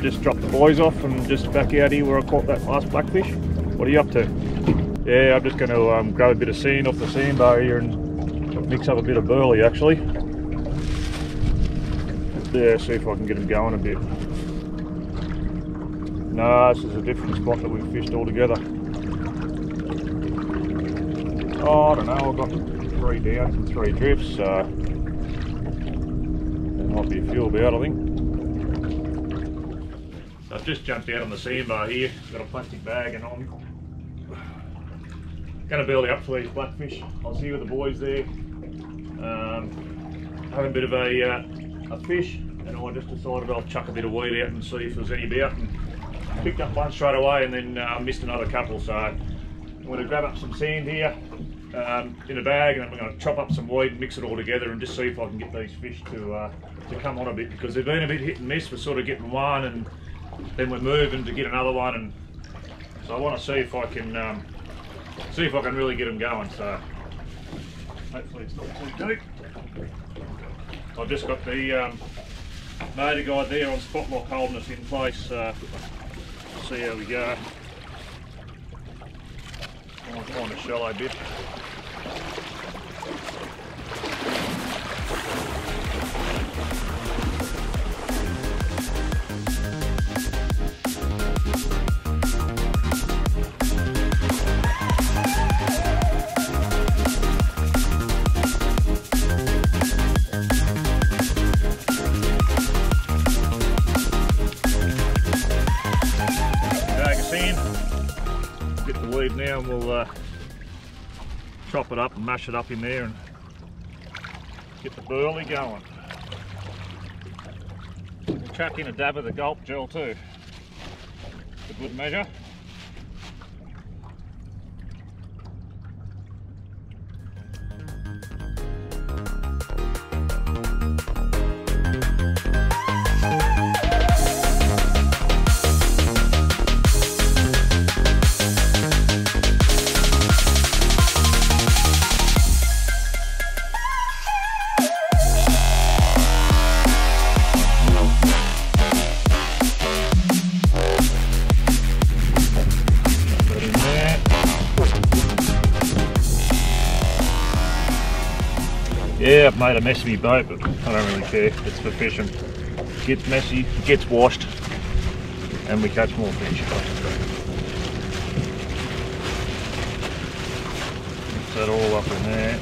Just dropped the boys off and just back out here where I caught that last blackfish. What are you up to? Yeah, I'm just going to grab a bit of sand off the sandbar here and mix up a bit of burley actually. Yeah, see if I can get them going a bit. No, this is a different spot that we've fished altogether. Oh, I don't know, I've got 3 downs and 3 drifts, so there might be a few about, I think. So I've just jumped out on the sandbar here, got a plastic bag, and I'm going to belly up for these blackfish. I was here with the boys there, having a bit of a fish, and I just decided I'll chuck a bit of weed out and see if there's any about. And picked up one straight away and then missed another couple, so I'm going to grab up some sand here in a bag, and I'm going to chop up some weed and mix it all together and just see if I can get these fish to come on a bit, because they've been a bit hit and miss. We're sort of getting one and then we're moving to get another one, and so I want to see if I can really get them going, so hopefully it's not too deep. I've just got the motor guide there on spot lock holding us in place, see how we go. I'll find a shallow bit. Now, and we'll chop it up and mash it up in there and get the burley going. We'll chuck in a dab of the gulp gel too, for good measure. Yeah, I've made a mess of my boat, but I don't really care, it's for fishing. It gets messy, it gets washed, and we catch more fish. Mix that all up in there.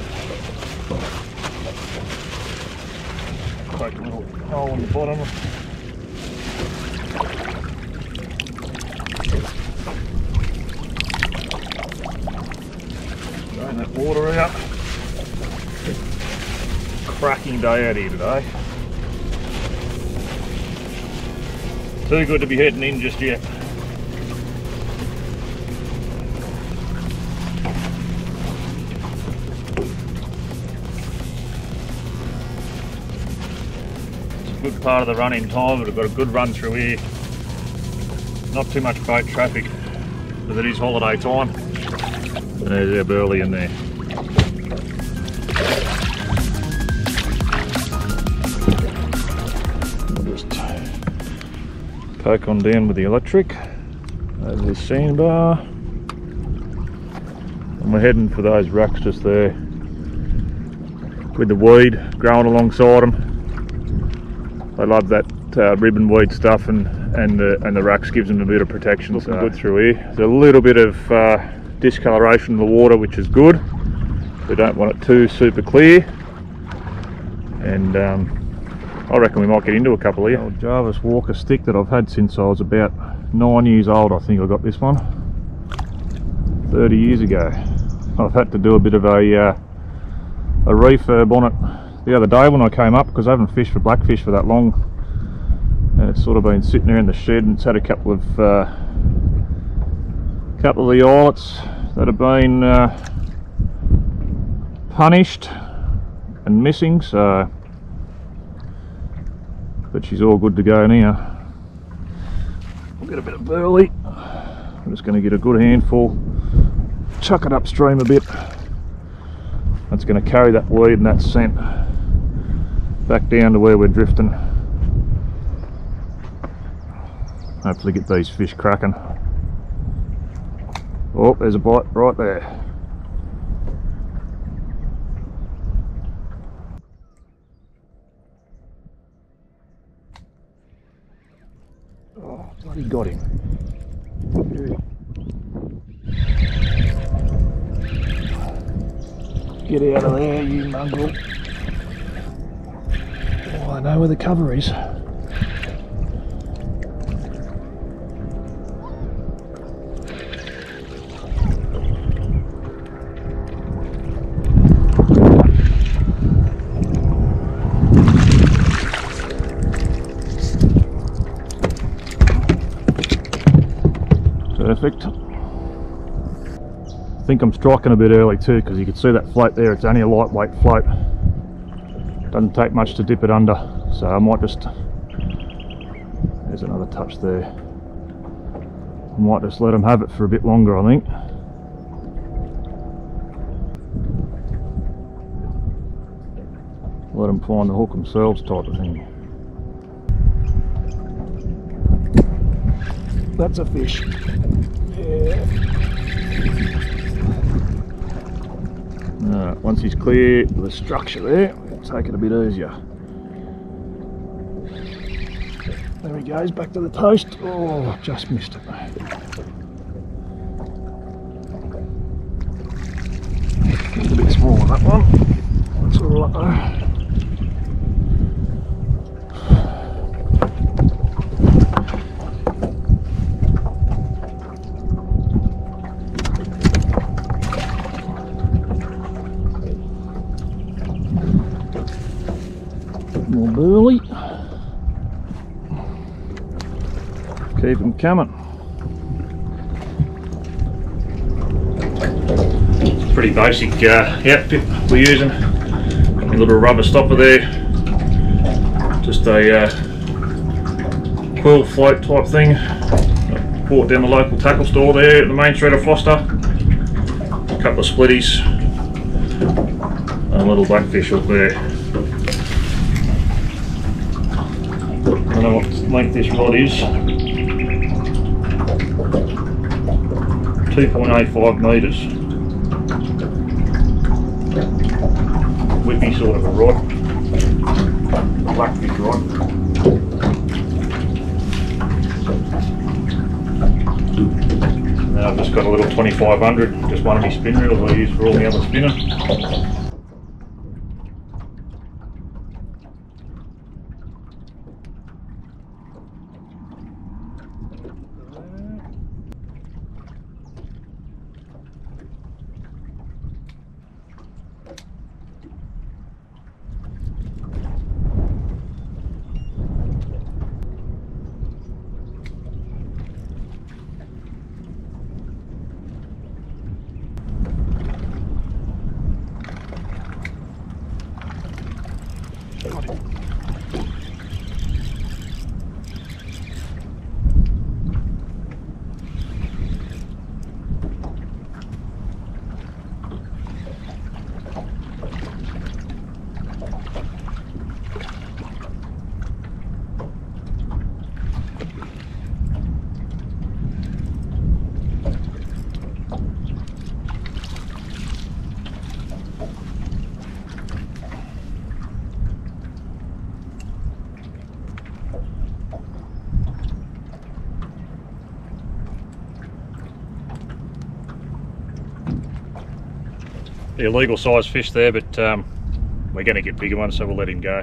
Poke a little hole in the bottom. Drain that water out. Cracking day out here today. Too good to be heading in just yet. It's a good part of the run in time, but we've got a good run through here. Not too much boat traffic, but it is holiday time. There's our burley in there. Poke on down with the electric over this sandbar, and we're heading for those racks just there with the weed growing alongside them. They love that ribbon weed stuff, and the racks gives them a bit of protection. Looking good through here. There's a little bit of discoloration in the water, which is good. We don't want it too super clear, and I reckon we might get into a couple here. Old Jarvis Walker stick that I've had since I was about 9 years old, I think I got this one. 30 years ago. I've had to do a bit of a refurb on it the other day when I came up, because I haven't fished for blackfish for that long. And it's sort of been sitting there in the shed, and it's had a couple of the eyelets that have been punished and missing, so. But she's all good to go now. We'll get a bit of burley. I'm just going to get a good handful, chuck it upstream a bit. That's going to carry that weed and that scent back down to where we're drifting. Hopefully get these fish cracking. Oh, there's a bite right there. Oh, bloody got him. Get out of there, you mongrel. Oh, I know where the cover is. Perfect. I think I'm striking a bit early too, because you can see that float there, it's only a lightweight float. Doesn't take much to dip it under, so I might just, there's another touch there. I might just let them have it for a bit longer, I think. Let them find the hook themselves type of thing. That's a fish. Yeah. Alright, once he's clear the structure there, we'll take it a bit easier. There he goes, back to the post. Oh, just missed it. It's a bit small on that one. That's alright though. Burley. Keep them coming. Pretty basic yep, we're using a little rubber stopper there, just a quill float type thing. I bought down the local tackle store there at the main street of Foster, a couple of splitties and a little blackfish hook there. I don't know what length this rod is. 2.85 metres. Whippy sort of a rod. Blackfish rod. Now I've just got a little 2500, just one of my spin reels I use for all the other spinners. Illegal size fish there, but we're going to get bigger ones, so we'll let him go.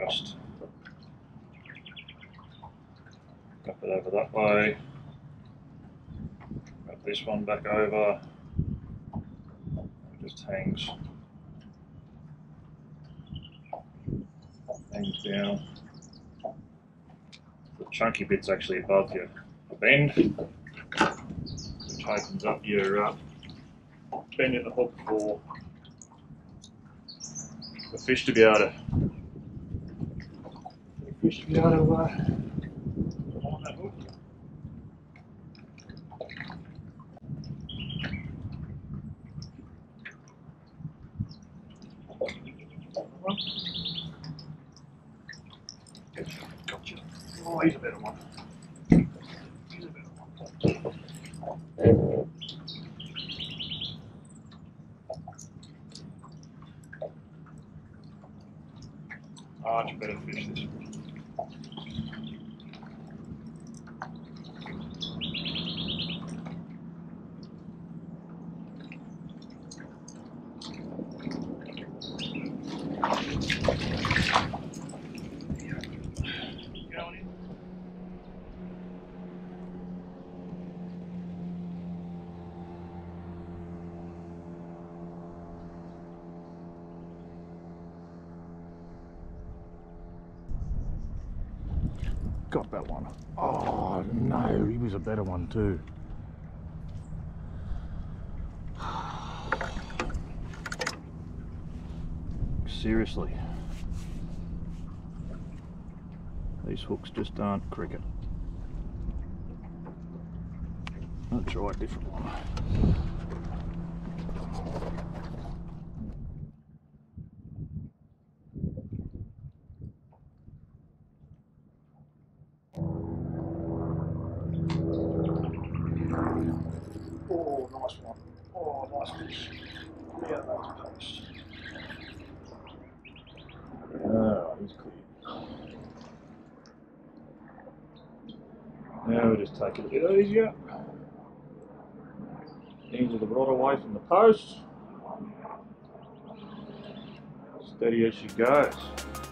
just drop it over that way, grab this one back over, it just hangs down. The chunky bit's actually above your bend, which opens up your bend in the hook for the fish to be able to on that hook. Gotcha. Oh, he's a better one. Much better fish this one. Got that one. Oh no, he was a better one too. Seriously. These hooks just aren't cricket. I'll try a different one. Oh, nice one. Oh, nice fish. Yeah, that was a fish. Oh, he's clear. Now we'll just take it a bit easier. Angle the rod away from the post. Steady as she goes.